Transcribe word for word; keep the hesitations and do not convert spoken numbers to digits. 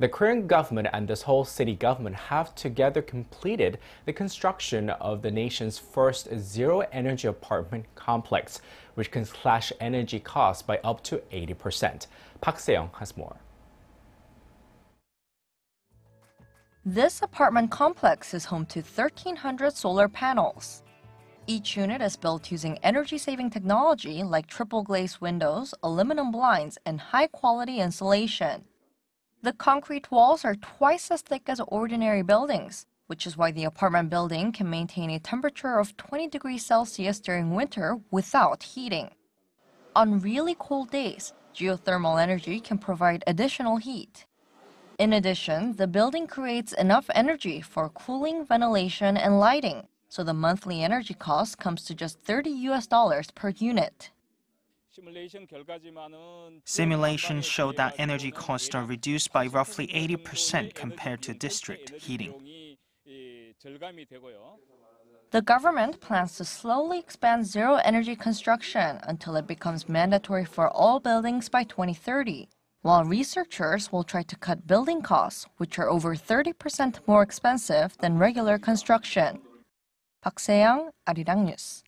The Korean government and the Seoul City government have together completed the construction of the nation's first zero-energy apartment complex, which can slash energy costs by up to eighty percent. Park Se-young has more. This apartment complex is home to thirteen hundred solar panels. Each unit is built using energy-saving technology like triple-glazed windows, aluminum blinds, and high-quality insulation. The concrete walls are twice as thick as ordinary buildings, which is why the apartment building can maintain a temperature of twenty degrees Celsius during winter without heating. On really cold days, geothermal energy can provide additional heat. In addition, the building creates enough energy for cooling, ventilation, and lighting, so the monthly energy cost comes to just thirty U S dollars per unit. Simulations show that energy costs are reduced by roughly eighty percent compared to district heating. The government plans to slowly expand zero-energy construction until it becomes mandatory for all buildings by twenty thirty, while researchers will try to cut building costs, which are over thirty percent more expensive than regular construction. Park Se-young, Arirang News.